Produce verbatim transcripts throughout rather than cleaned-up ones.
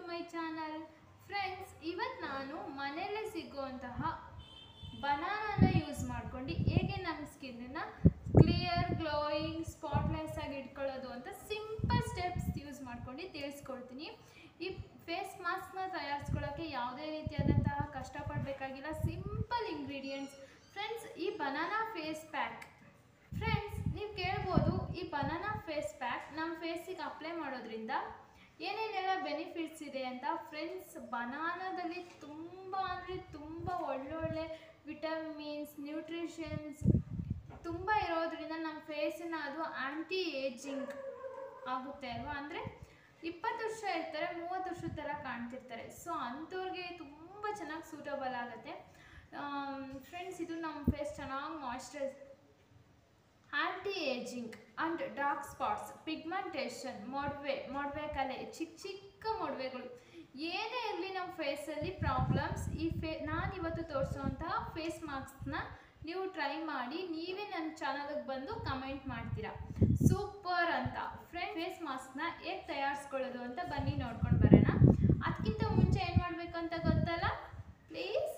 To my channel friends, ಇವತ್ತು ನಾನು ಮನೆಯಲ್ಲೇ ಸಿಗುವಂತಹ ಬನಾನಾನ ಯೂಸ್ ಮಾಡ್ಕೊಂಡು ಹೇಗೆ ನಮ್ಮ ಸ್ಕಿನ್ನನ್ನು ಕ್ಲಿಯರ್, ಗ್ಲೋಯಿಂಗ್, ಸ್ಪಾಟ್ಲೆಸ್ ಆಗಿ ಇಟ್ಕೊಳ್ಳೋದು ಅಂತ ಸಿಂಪಲ್ ಸ್ಟೆಪ್ಸ್ ಯೂಸ್ ಮಾಡ್ಕೊಂಡು ತಿಳಿಸ್ಕೊಳ್ತೀನಿ. ಈ ಫೇಸ್ ಮಾಸ್ಕ್ನ ತಯಾರಿಸ್ಕೊಳ್ಳೋಕ್ಕೆ ಯಾವುದೇ ರೀತಿಯಾದಂತಹ ಕಷ್ಟಪಡಬೇಕಾಗಿಲ್ಲ, ಸಿಂಪಲ್ ಇಂಗ್ರೀಡಿಯೆಂಟ್ಸ್. ಫ್ರೆಂಡ್ಸ್, ಈ ಬನಾನಾ ಫೇಸ್ ಪ್ಯಾಕ್, ಫ್ರೆಂಡ್ಸ್ ನೀವು ಕೇಳ್ಬೋದು ಈ ಬನಾನಾ ಫೇಸ್ ಪ್ಯಾಕ್ ನಮ್ಮ ಫೇಸಿಗೆ ಅಪ್ಲೈ ಮಾಡೋದ್ರಿಂದ ಏನೇನೆಲ್ಲ ಬೆನಿಫಿಟ್ಸ್ ಇದೆ ಅಂತ. ಫ್ರೆಂಡ್ಸ್, ಬನಾನಾದಲ್ಲಿ ತುಂಬ ಅಂದರೆ ತುಂಬ ಒಳ್ಳೊಳ್ಳೆ ವಿಟಮಿನ್ಸ್, ನ್ಯೂಟ್ರಿಷನ್ಸ್ ತುಂಬ ಇರೋದ್ರಿಂದ ನಮ್ಮ ಫೇಸನ್ನು ಅದು ಆ್ಯಂಟಿ ಏಜಿಂಗ್ ಆಗುತ್ತೆ ಅಲ್ವಾ. ಅಂದರೆ ಇಪ್ಪತ್ತು ವರ್ಷ ಇರ್ತಾರೆ, ಮೂವತ್ತು ವರ್ಷದ ಥರ ಕಾಣ್ತಿರ್ತಾರೆ. ಸೊ ಅಂಥವ್ರಿಗೆ ತುಂಬ ಚೆನ್ನಾಗಿ ಸೂಟಬಲ್ ಆಗುತ್ತೆ. ಫ್ರೆಂಡ್ಸ್, ಇದು ನಮ್ಮ ಫೇಸ್ ಚೆನ್ನಾಗಿ moisturise, anti ageing and dark spots, pigmentation, ಮೊಡವೆ ಮೊಡವೆ ಕಲೆ, ಚಿಕ್ಕ ಚಿಕ್ಕ ಮೊಡವೆಗಳು ಏನೇ ಇರಲಿ ನಮ್ಮ ಫೇಸಲ್ಲಿ ಪ್ರಾಬ್ಲಮ್ಸ್, ಈ ಫೇ ನಾನಿವತ್ತು ತೋರಿಸೋವಂತಹ ಫೇಸ್ ಮಾಸ್ಕ್ನ ನೀವು ಟ್ರೈ ಮಾಡಿ, ನೀವೇ ನನ್ನ ಚಾನಲ್ಗೆ ಬಂದು ಕಮೆಂಟ್ ಮಾಡ್ತೀರಾ ಸೂಪರ್ ಅಂತ. ಫ್ರೆಂಡ್, ಫೇಸ್ ಮಾಸ್ಕ್ನ ಹೇಗೆ ತಯಾರಿಸ್ಕೊಳ್ಳೋದು ಅಂತ ಬನ್ನಿ ನೋಡ್ಕೊಂಡು ಬರೋಣ. ಅದಕ್ಕಿಂತ ಮುಂಚೆ ಏನು ಮಾಡಬೇಕು ಅಂತ ಗೊತ್ತಲ್ಲ, ಪ್ಲೀಸ್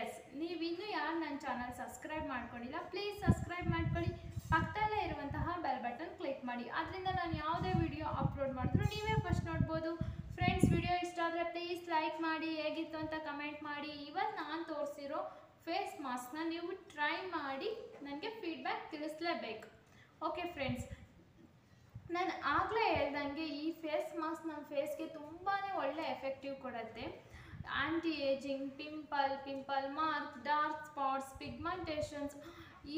ಎಸ್ ನೀವಿನ್ನೂ ಯಾರು ನನ್ನ ಚಾನಲ್ ಸಬ್ಸ್ಕ್ರೈಬ್ ಮಾಡ್ಕೊಂಡಿಲ್ಲ, ಪ್ಲೀಸ್ ಸಬ್ಸ್ಕ್ರೈಬ್ ಮಾಡ್ಕೊಳ್ಳಿ. ಪಕ್ಕದಲ್ಲೇ ಇರುವಂತಹ ಬೆಲ್ ಬಟನ್ ಕ್ಲಿಕ್ ಮಾಡಿ, ಅದರಿಂದ ನಾನು ಯಾವುದೇ ವಿಡಿಯೋ ಅಪ್ಲೋಡ್ ಮಾಡಿದ್ರು ನೀವೇ ಫಸ್ಟ್ ನೋಡ್ಬೋದು. ಫ್ರೆಂಡ್ಸ್, ವಿಡಿಯೋ ಇಷ್ಟ ಆದರೆ ಪ್ಲೀಸ್ ಲೈಕ್ ಮಾಡಿ, ಹೇಗಿತ್ತು ಅಂತ ಕಮೆಂಟ್ ಮಾಡಿ. ಇವತ್ತು ನಾನು ತೋರಿಸಿರೋ ಫೇಸ್ ಮಾಸ್ಕ್ನ ನೀವು ಟ್ರೈ ಮಾಡಿ ನನಗೆ ಫೀಡ್ಬ್ಯಾಕ್ ತಿಳಿಸಲೇಬೇಕು. ಓಕೆ ಫ್ರೆಂಡ್ಸ್, ನಾನು ಆಗಲೇ ಹೇಳ್ದಂಗೆ ಈ ಫೇಸ್ ಮಾಸ್ಕ್ ನಮ್ಮ ಫೇಸ್ಗೆ ತುಂಬಾ ಒಳ್ಳೆ ಎಫೆಕ್ಟಿವ್ ಕೊಡುತ್ತೆ. Anti ageing, pimple pimple mark, dark spots, pigmentations,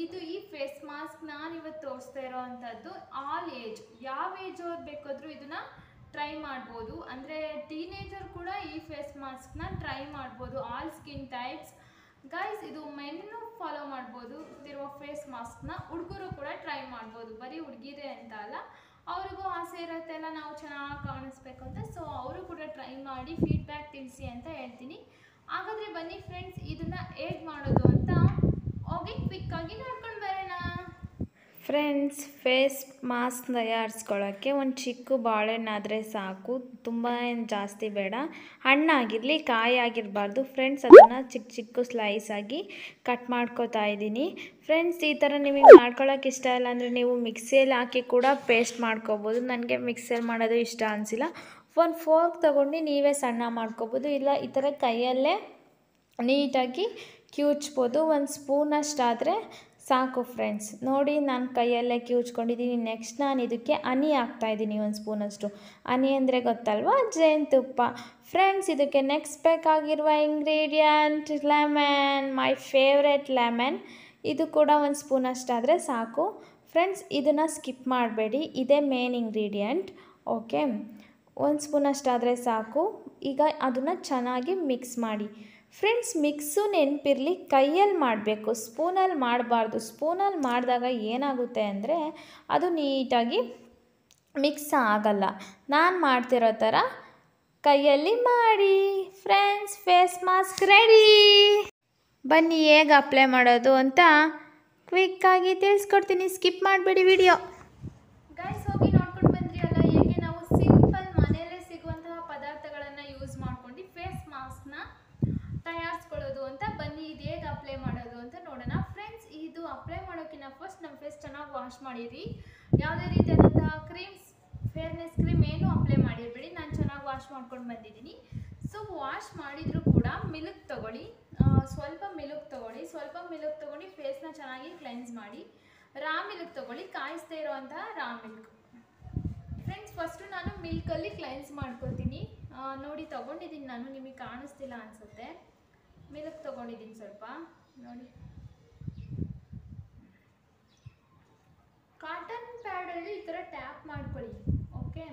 ಇದು ಈ ಫೇಸ್ ಮಾಸ್ಕ್ ನಾನಿವತ್ತು ತೋರಿಸ್ತಾ ಇರೋ ಅಂಥದ್ದು ಆಲ್ ಏಜ್, ಯಾವ ಏಜ್ ಅವ್ರು ಬೇಕಾದರೂ ಇದನ್ನು ಟ್ರೈ ಮಾಡ್ಬೋದು. ಅಂದರೆ ಟೀನೇಜರ್ ಕೂಡ ಈ ಫೇಸ್ ಮಾಸ್ಕ್ನ ಟ್ರೈ ಮಾಡ್ಬೋದು, ಆಲ್ ಸ್ಕಿನ್ ಟೈಪ್ಸ್. ಗೈಸ್, ಇದು ಮೆನ್ನು ಫಾಲೋ ಮಾಡ್ಬೋದು ಇದಿರುವ ಫೇಸ್ ಮಾಸ್ಕ್ನ, ಹುಡುಗರು ಕೂಡ ಟ್ರೈ ಮಾಡ್ಬೋದು, ಬರೀ ಹುಡುಗಿರೇ ಅಂತ ಅಲ್ಲ, ಅವ್ರಿಗೂ ಆಸೆ ಇರುತ್ತೆಲ್ಲ ನಾವು ಚೆನ್ನಾಗಿ ಕಾಣಿಸ್ಬೇಕು ಅಂತ. ಸೊ ಅವರು ಕೂಡ ಟ್ರೈ ಮಾಡಿ ಫೀಡ್ಬ್ಯಾಕ್ ತಿಳಿಸಿ ಅಂತ ಹೇಳ್ತೀನಿ. ಹಾಗಾದರೆ ಬನ್ನಿ ಫ್ರೆಂಡ್ಸ್, ಇದನ್ನು ಹೇಗೆ ಮಾಡೋದು ಅಂತ ಹೋಗಿ ಕ್ವಿಕ್ಕಾಗಿ ನೋಡ್ಕೊಂಡು ಬರೋಣ. ಫ್ರೆಂಡ್ಸ್, ಫೇಸ್ ಮಾಸ್ಕ್ ತಯಾರಿಸ್ಕೊಳ್ಳೋಕ್ಕೆ ಒಂದು ಚಿಕ್ಕ ಬಾಳೆಹಣ್ಣಾದರೆ ಸಾಕು, ತುಂಬ ಏನು ಜಾಸ್ತಿ ಬೇಡ. ಹಣ್ಣಾಗಿರಲಿ, ಕಾಯಿ ಆಗಿರಬಾರ್ದು. ಫ್ರೆಂಡ್ಸ್, ಅದನ್ನು ಚಿಕ್ಕ ಚಿಕ್ಕ ಸ್ಲೈಸಾಗಿ ಕಟ್ ಮಾಡ್ಕೋತಾ ಇದ್ದೀನಿ. ಫ್ರೆಂಡ್ಸ್, ಈ ಥರ ನಿಮಗೆ ಮಾಡ್ಕೊಳ್ಳೋಕೆ ಇಷ್ಟ ಇಲ್ಲ ಅಂದರೆ ನೀವು ಮಿಕ್ಸಿಯಲ್ಲಿ ಹಾಕಿ ಕೂಡ ಪೇಸ್ಟ್ ಮಾಡ್ಕೋಬೋದು. ನನಗೆ ಮಿಕ್ಸಿಯಲ್ಲಿ ಮಾಡೋದು ಇಷ್ಟ ಅನಿಸಿಲ್ಲ. ಒಂದು ಫೋರ್ಕ್ ತೊಗೊಂಡು ನೀವೇ ಸಣ್ಣ ಮಾಡ್ಕೋಬೋದು, ಇಲ್ಲ ಈ ಥರ ಕೈಯಲ್ಲೇ ನೀಟಾಗಿ ಕಿವುಚ್ಬೋದು. ಒಂದು ಸ್ಪೂನಷ್ಟಾದರೆ ಸಾಕು ಫ್ರೆಂಡ್ಸ್. ನೋಡಿ, ನಾನು ಕೈಯಲ್ಲೇ ಕಿವುಚ್ಕೊಂಡಿದ್ದೀನಿ. ನೆಕ್ಸ್ಟ್ ನಾನು ಇದಕ್ಕೆ ಹನಿ ಹಾಕ್ತಾಯಿದ್ದೀನಿ, ಒಂದು ಸ್ಪೂನಷ್ಟು. ಹನಿ ಅಂದರೆ ಗೊತ್ತಲ್ವಾ, ಜೇನುತುಪ್ಪ. ಫ್ರೆಂಡ್ಸ್, ಇದಕ್ಕೆ ನೆಕ್ಸ್ಟ್ ಬೇಕಾಗಿರುವ ingredient lemon, my favourite lemon. ಇದು ಕೂಡ ಒಂದು ಸ್ಪೂನಷ್ಟಾದರೆ ಸಾಕು. ಫ್ರೆಂಡ್ಸ್, ಇದನ್ನು ಸ್ಕಿಪ್ ಮಾಡಬೇಡಿ, ಇದೇ ಮೇನ್ ಇಂಗ್ರೀಡಿಯಂಟ್. ಓಕೆ, ಒಂದು ಸ್ಪೂನಷ್ಟಾದರೆ ಸಾಕು. ಈಗ ಅದನ್ನು ಚೆನ್ನಾಗಿ ಮಿಕ್ಸ್ ಮಾಡಿ. ಫ್ರೆಂಡ್ಸ್, ಮಿಕ್ಸು ನೆನಪಿರಲಿ, ಕೈಯಲ್ಲಿ ಮಾಡಬೇಕು, ಸ್ಪೂನಲ್ಲಿ ಮಾಡಬಾರ್ದು. ಸ್ಪೂನಲ್ಲಿ ಮಾಡಿದಾಗ ಏನಾಗುತ್ತೆ ಅಂದರೆ ಅದು ನೀಟಾಗಿ ಮಿಕ್ಸ್ ಆಗಲ್ಲ. ನಾನು ಮಾಡ್ತಿರೋ ಥರ ಕೈಯಲ್ಲಿ ಮಾಡಿ. Friends, face mask ready. ಬನ್ನಿ ಹೇಗೆ ಅಪ್ಲೈ ಮಾಡೋದು ಅಂತ ಕ್ವಿಕ್ಕಾಗಿ ತಿಳಿಸ್ಕೊಡ್ತೀನಿ, ಸ್ಕಿಪ್ ಮಾಡಬೇಡಿ ವಿಡಿಯೋ. ಗೈಸ್, ಹೋಗಿ ನೋಡ್ಕೊಂಡು ಬಂದ್ರಿ ಅಲ್ಲ ಹೇಗೆ ನಾವು ಸಿಂಪಲ್ ಮನೆಯಲ್ಲೇ ಸಿಗುವಂತಹ ಪದಾರ್ಥಗಳನ್ನು ಯೂಸ್ ಮಾಡ್ಕೊಂಡು ಫೇಸ್ ಮಾಸ್ಕ್ನ ತಯಾರಿಸ್ಕೊಳ್ಳೋದು ಅಂತ. ಬನ್ನಿ ಇದು ಹೇಗೆ ಅಪ್ಲೈ ಮಾಡೋದು ಅಂತ ನೋಡೋಣ. ಫ್ರೆಂಡ್ಸ್, ಇದು ಅಪ್ಲೈ ಮಾಡೋಕ್ಕಿಂತ ಫಸ್ಟ್ ನಮ್ಮ ಫೇಸ್ ಚೆನ್ನಾಗಿ ವಾಶ್ ಮಾಡಿರಿ. ಯಾವುದೇ ರೀತಿಯಾದಂತಹ ಕ್ರೀಮ್ಸ್, ಫೇರ್ನೆಸ್ ಕ್ರೀಮ್ ಏನೂ ಅಪ್ಲೈ ಮಾಡಿರಬೇಡಿ. ನಾನು ಚೆನ್ನಾಗಿ ವಾಶ್ ಮಾಡ್ಕೊಂಡು ಬಂದಿದ್ದೀನಿ. ಸೊ ವಾಶ್ ಮಾಡಿದರೂ ಕೂಡ ಮಿಲ್ಕ್ ತೊಗೊಳ್ಳಿ, ಸ್ವಲ್ಪ ಮಿಲ್ಕ್ ತೊಗೊಳ್ಳಿ, ಸ್ವಲ್ಪ ಮಿಲ್ಕ್ ತೊಗೊಂಡು ಫೇಸ್ನ ಚೆನ್ನಾಗಿ ಕ್ಲೆನ್ಸ್ ಮಾಡಿ. ರಾ ಮಿಲ್ಕ್ ತೊಗೊಳ್ಳಿ, ಕಾಯಿಸ್ತಾ ಇರೋವಂತಹ ರಾ ಮಿಲ್ಕ್. ಫ್ರೆಂಡ್ಸ್, ಫಸ್ಟು ನಾನು ಮಿಲ್ಕಲ್ಲಿ ಕ್ಲೆನ್ಸ್ ಮಾಡ್ಕೊಳ್ತೀನಿ. ನೋಡಿ, ತೊಗೊಂಡಿದ್ದೀನಿ ನಾನು, ನಿಮಗೆ ಕಾಣಿಸ್ತಿಲ್ಲ ಅನಿಸುತ್ತೆ. ಮಿಲ್ಕ್ ತೊಗೊಂಡಿದ್ದೀನಿ ಸ್ವಲ್ಪ. ನೋಡಿ, ಕಾಟನ್ ಪ್ಯಾಡಲ್ಲಿ ಈ ಥರ ಟ್ಯಾಪ್ ಮಾಡ್ಕೊಳ್ಳಿ. ಓಕೆ,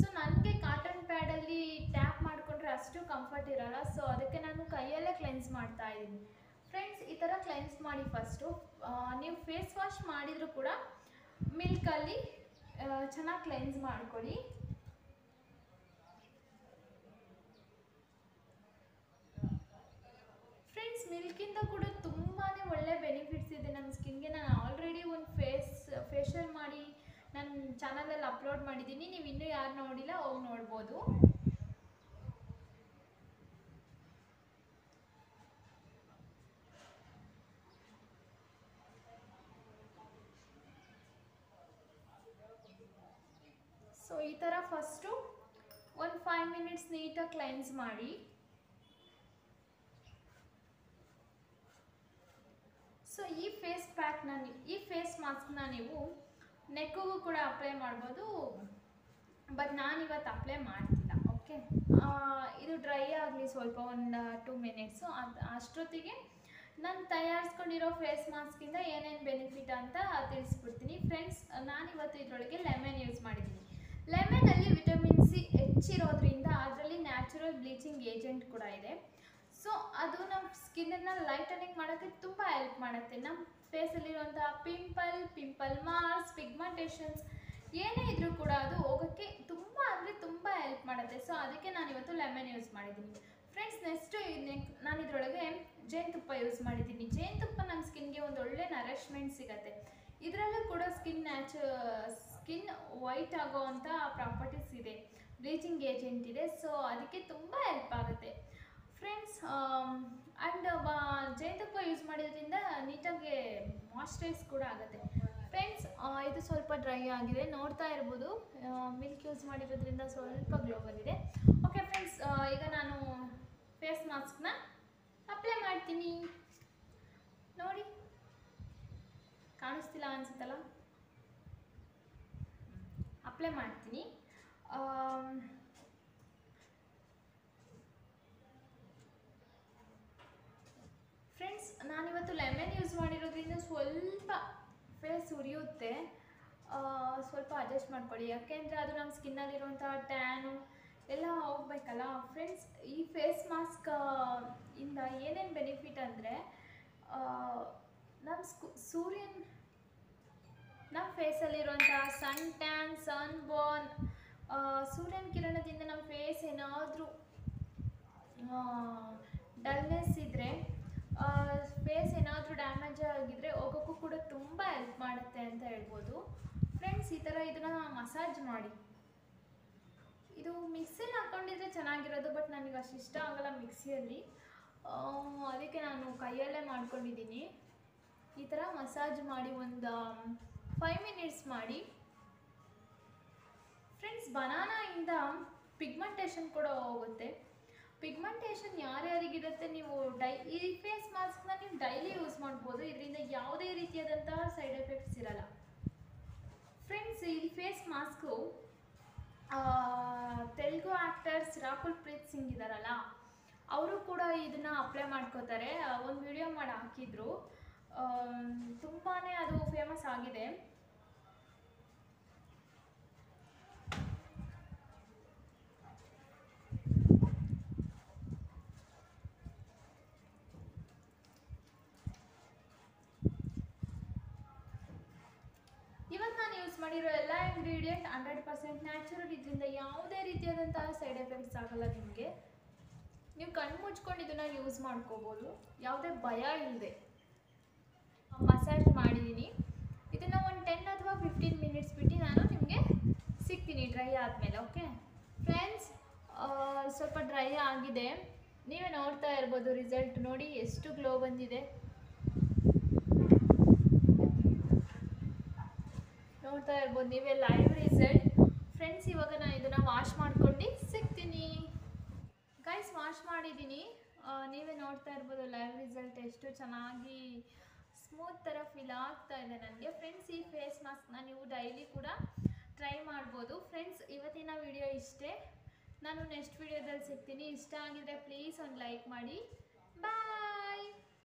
ಸೊ ನನಗೆ ಕಾಟನ್ ಪ್ಯಾಡಲ್ಲಿ ಟ್ಯಾಪ್ ಮಾಡಿಕೊಂಡ್ರೆ ಅಷ್ಟು ಕಂಫರ್ಟ್ ಇರಲ್ಲ, ಸೊ ಅದಕ್ಕೆ ನಾನು ಕೈಯಲ್ಲೇ ಕ್ಲೆನ್ಸ್ ಮಾಡ್ತಾ ಇದ್ದೀನಿ. ಫ್ರೆಂಡ್ಸ್, ಈ ಥರ ಕ್ಲೆನ್ಸ್ ಮಾಡಿ ಫಸ್ಟು. ನೀವು ಫೇಸ್ ವಾಶ್ ಮಾಡಿದರೂ ಕೂಡ ಮಿಲ್ಕಲ್ಲಿ ಚೆನ್ನಾಗಿ ಕ್ಲೆನ್ಸ್ ಮಾಡ್ಕೊಳ್ಳಿ. ಫ್ರೆಂಡ್ಸ್, ಮಿಲ್ಕಿಂದ ಕೂಡ ತುಂಬಾ ಒಳ್ಳೆ ಬೆನಿಫಿಟ್ಸ್ ಇದೆ ನಮ್ಮ ಸ್ಕಿನ್ಗೆ. ನಾನು ಆಲ್ರೆಡಿ ಒಂದು ಫೇಸ್ ಫೇಶಿಯಲ್ ಮಾಡಿ ನನ್ನ ಚಾನಲಲ್ಲಿ ಅಪ್ಲೋಡ್ ಮಾಡಿದ್ದೀನಿ. ನೀವು ಇನ್ನೂ ಯಾರು ನೋಡಿಲ್ಲ, ಹೋಗಿ ನೋಡ್ಬೋದು. ಈ ತರ ಫಸ್ಟ್ ಒಂದು five ಮಿನಿಟ್ಸ್ ನೀಟಾಗಿ ಕ್ಲೆನ್ಸ್ ಮಾಡಿ. ಸೊ ಈ ಫೇಸ್ ಪ್ಯಾಕ್ ನಾನು ಈ ಫೇಸ್ ಮಾಸ್ಕ್ ನಾನು ನೀವು ನೆಕ್ಕಿಗೂ ಕೂಡ ಅಪ್ಲೈ ಮಾಡಬಹುದು. ಬಟ್ ನಾನು ಇವತ್ತು ಅಪ್ಲೈ ಮಾಡ್ತಿಲ್ಲ. ಓಕೆ, ಇದು ಡ್ರೈ ಆಗಲಿ ಸ್ವಲ್ಪ ಒಂದು ಟೂ ಮಿನಿಟ್ಸು. ಅಷ್ಟೊತ್ತಿಗೆ ನಾನು ತಯಾರಿಸ್ಕೊಂಡಿರೋ ಫೇಸ್ ಮಾಸ್ಕಿಂದ ಏನೇನು ಬೆನಿಫಿಟ್ ಅಂತ ತಿಳಿಸ್ಬಿಡ್ತೀನಿ ಫ್ರೆಂಡ್ಸ್. ನಾನಿವತ್ತು ಇದರೊಳಗೆ ಲೆಮನ್ ಯೂಸ್ ಮಾಡಿದ್ದೀನಿ. ಲೆಮನಲ್ಲಿ ವಿಟಮಿನ್ ಸಿ ಹೆಚ್ಚಿರೋದ್ರಿಂದ ಅದರಲ್ಲಿ ನ್ಯಾಚುರಲ್ ಬ್ಲೀಚಿಂಗ್ ಏಜೆಂಟ್ ಕೂಡ ಇದೆ. ಸೊ ಅದು ನಮ್ಮ ಸ್ಕಿನ್ನನ್ನು ಲೈಟನಿಂಗ್ ಮಾಡೋಕ್ಕೆ ತುಂಬ ಹೆಲ್ಪ್ ಮಾಡುತ್ತೆ. ನಮ್ಮ ಫೇಸಲ್ಲಿರುವಂಥ ಪಿಂಪಲ್ ಪಿಂಪಲ್ ಮಾರ್ಕ್ಸ್ ಪಿಗ್ಮೆಂಟೇಷನ್ಸ್ ಏನೇ ಇದ್ರೂ ಕೂಡ ಅದು ಹೋಗೋಕ್ಕೆ ತುಂಬ ಅಂದರೆ ತುಂಬ ಹೆಲ್ಪ್ ಮಾಡುತ್ತೆ. ಸೊ ಅದಕ್ಕೆ ನಾನಿವತ್ತು ಲೆಮನ್ ಯೂಸ್ ಮಾಡಿದ್ದೀನಿ ಫ್ರೆಂಡ್ಸ್. ನೆಕ್ಸ್ಟು ನಾನು ಇದರೊಳಗೆ ಜೇನುತುಪ್ಪ ಯೂಸ್ ಮಾಡಿದ್ದೀನಿ. ಜೇನುತುಪ್ಪ ನಮ್ಮ ಸ್ಕಿನ್ಗೆ ಒಂದು ಒಳ್ಳೆ ನರಿಶ್ಮೆಂಟ್ ಸಿಗುತ್ತೆ. ಇದರಲ್ಲೂ ಕೂಡ ಸ್ಕಿನ್ ನ್ಯಾಚು ಸ್ಕಿನ್ ವೈಟ್ ಆಗೋವಂಥ ಪ್ರಾಪರ್ಟೀಸ್ ಇದೆ, ಬ್ಲೀಚಿಂಗ್ ಏಜೆಂಟ್ ಇದೆ. ಸೊ ಅದಕ್ಕೆ ತುಂಬ ಹೆಲ್ಪ್ ಆಗುತ್ತೆ ಫ್ರೆಂಡ್ಸ್. ಆ್ಯಂಡ್ ಜೇನುತುಪ್ಪ ಯೂಸ್ ಮಾಡಿದ್ರಿಂದ ನೀಟಾಗಿ ಮಾಯ್ಚರೈಸ್ ಕೂಡ ಆಗುತ್ತೆ ಫ್ರೆಂಡ್ಸ್. ಇದು ಸ್ವಲ್ಪ ಡ್ರೈ ಆಗಿದೆ, ನೋಡ್ತಾ ಇರ್ಬೋದು. ಮಿಲ್ಕ್ ಯೂಸ್ ಮಾಡಿರೋದ್ರಿಂದ ಸ್ವಲ್ಪ ಗ್ಲೋ ಬಂದಿದೆ. ಓಕೆ ಫ್ರೆಂಡ್ಸ್, ಈಗ ನಾನು ಫೇಸ್ ಮಾಸ್ಕ್ನ ಅಪ್ಲೈ ಮಾಡ್ತೀನಿ. ನೋಡಿ, ಕಾಣಿಸ್ತಿಲ್ಲ ಅನಿಸುತ್ತಲ್ಲ? ಅಪ್ಲೈ ಮಾಡ್ತೀನಿ. ಫ್ರೆಂಡ್ಸ್, ನಾನಿವತ್ತು ಲೆಮನ್ ಯೂಸ್ ಮಾಡಿರೋದ್ರಿಂದ ಸ್ವಲ್ಪ ಫೇಸ್ ಉರಿಯುತ್ತೆ. ಸ್ವಲ್ಪ ಅಡ್ಜಸ್ಟ್ ಮಾಡ್ಕೊಳ್ಳಿ, ಯಾಕೆಂದರೆ ಅದು ನಮ್ಮ ಸ್ಕಿನ್ನಲ್ಲಿರುವಂಥ ಟ್ಯಾನು ಎಲ್ಲ ಹೋಗ್ಬೇಕಲ್ಲ ಫ್ರೆಂಡ್ಸ್. ಈ ಫೇಸ್ ಮಾಸ್ಕ್ ಇಂದ ಏನೇನು ಬೆನಿಫಿಟ್ ಅಂದರೆ, ನಮ್ಮ ಸ್ಕು ಸೂರ್ಯನ ನಮ್ಮ ಫೇಸಲ್ಲಿರುವಂಥ ಸನ್ ಟ್ಯಾನ್ ಸನ್ ಬರ್ನ್, ಸೂರ್ಯನ ಕಿರಣದಿಂದ ನಮ್ಮ ಫೇಸ್ ಏನಾದರೂ ಡಲ್ನೆಸ್ ಇದ್ದರೆ, ಫೇಸ್ ಏನಾದರೂ ಡ್ಯಾಮೇಜ್ ಆಗಿದ್ದರೆ ಹೋಗೋಕ್ಕೂ ಕೂಡ ತುಂಬ ಹೆಲ್ಪ್ ಮಾಡುತ್ತೆ ಅಂತ ಹೇಳ್ಬೋದು ಫ್ರೆಂಡ್ಸ್. ಈ ಥರ ಇದನ್ನು ಮಸಾಜ್ ಮಾಡಿ. ಇದು ಮಿಕ್ಸಿಯಲ್ಲಿ ಹಾಕ್ಕೊಂಡಿದ್ರೆ ಚೆನ್ನಾಗಿರೋದು, ಬಟ್ ನನಗೆ ಅಷ್ಟು ಇಷ್ಟ ಆಗಲ್ಲ ಮಿಕ್ಸಿಯಲ್ಲಿ, ಅದಕ್ಕೆ ನಾನು ಕೈಯಲ್ಲೇ ಮಾಡ್ಕೊಂಡಿದ್ದೀನಿ. ಈ ಥರ ಮಸಾಜ್ ಮಾಡಿ ಒಂದು ಫೈವ್ ಮಿನಿಟ್ಸ್ ಮಾಡಿ ಫ್ರೆಂಡ್ಸ್. ಬನಾನಾಯಿಂದ ಪಿಗ್ಮೆಂಟೇಷನ್ ಕೂಡ ಹೋಗುತ್ತೆ. ಪಿಗ್ಮೆಂಟೇಷನ್ ಯಾರ್ಯಾರಿಗಿರುತ್ತೆ, ನೀವು ಡೈ ಈ ಫೇಸ್ ಮಾಸ್ಕ್ನ ನೀವು ಡೈಲಿ ಯೂಸ್ ಮಾಡ್ಬೋದು. ಇದರಿಂದ ಯಾವುದೇ ರೀತಿಯಾದಂತಹ ಸೈಡ್ ಎಫೆಕ್ಟ್ಸ್ ಇರಲ್ಲ ಫ್ರೆಂಡ್ಸ್. ಈ face mask Telugu actors Rakul Preet Singh ಇದ್ದಾರಲ್ಲ, ಅವರು ಕೂಡ ಇದನ್ನು ಅಪ್ಲೈ ಮಾಡ್ಕೋತಾರೆ. ಒಂದು ವಿಡಿಯೋ ಮಾಡಿ ಹಾಕಿದ್ರು, ತುಂಬಾ ಅದು ಫೇಮಸ್ ಆಗಿದೆ. ಇವತ್ತು ನಾನು ಯೂಸ್ ಮಾಡಿರೋ ಎಲ್ಲ ಇಂಗ್ರೀಡಿಯೆಂಟ್ ಹಂಡ್ರೆಡ್ ಪರ್ಸೆಂಟ್ ನ್ಯಾಚುರಲ್. ಇದರಿಂದ ಯಾವುದೇ ರೀತಿಯಾದಂತಹ ಸೈಡ್ ಎಫೆಕ್ಟ್ಸ್ ಆಗಲ್ಲ ನಿಮಗೆ. ನೀವು ಕಣ್ಣು ಮುಚ್ಕೊಂಡು ಇದನ್ನು ಯೂಸ್ ಮಾಡ್ಕೋಬೋದು, ಯಾವುದೇ ಭಯ ಇಲ್ಲದೆ. ಮಸಾಜ್ ಮಾಡಿದ್ದೀನಿ. ಇದನ್ನು ಒಂದು ಟೆನ್ ಅಥವಾ ಫಿಫ್ಟೀನ್ ಮಿನಿಟ್ಸ್ ಬಿಟ್ಟು ನಾನು ನಿಮಗೆ ಸಿಗ್ತೀನಿ ಡ್ರೈ ಆದಮೇಲೆ. ಓಕೆ ಫ್ರೆಂಡ್ಸ್, ಸ್ವಲ್ಪ ಡ್ರೈ ಆಗಿದೆ, ನೀವೇ ನೋಡ್ತಾ ಇರ್ಬೋದು ರಿಸಲ್ಟ್. ನೋಡಿ ಎಷ್ಟು ಗ್ಲೋ ಬಂದಿದೆ, ನೋಡ್ತಾ ಇರ್ಬೋದು ನೀವೇ ಲೈವ್ ರಿಸಲ್ಟ್ ಫ್ರೆಂಡ್ಸ್. ಇವಾಗ ನಾನು ಇದನ್ನು ವಾಶ್ ಮಾಡ್ಕೊಂಡು ಸಿಗ್ತೀನಿ ಗೈಸ್. ವಾಶ್ ಮಾಡಿದ್ದೀನಿ, ನೀವೇ ನೋಡ್ತಾ ಇರ್ಬೋದು ಲೈವ್ ರಿಸಲ್ಟ್. ಎಷ್ಟು ಚೆನ್ನಾಗಿ ಸ್ಮೂತ್ ಥರ ಫೀಲ್ ಆಗ್ತಾ ಇದೆ ನನಗೆ ಫ್ರೆಂಡ್ಸ್. ಈ ಫೇಸ್ ಮಾಸ್ಕ್ನ ನೀವು ಡೈಲಿ ಕೂಡ ಟ್ರೈ ಮಾಡ್ಬೋದು ಫ್ರೆಂಡ್ಸ್. ಇವತ್ತಿನ ವಿಡಿಯೋ ಇಷ್ಟೇ, ನಾನು ನೆಕ್ಸ್ಟ್ ವಿಡಿಯೋದಲ್ಲಿ ಸಿಗ್ತೀನಿ. ಇಷ್ಟ ಆಗಿದ್ರೆ ಪ್ಲೀಸ್ ಒಂದು ಲೈಕ್ ಮಾಡಿ. ಬಾಯ್.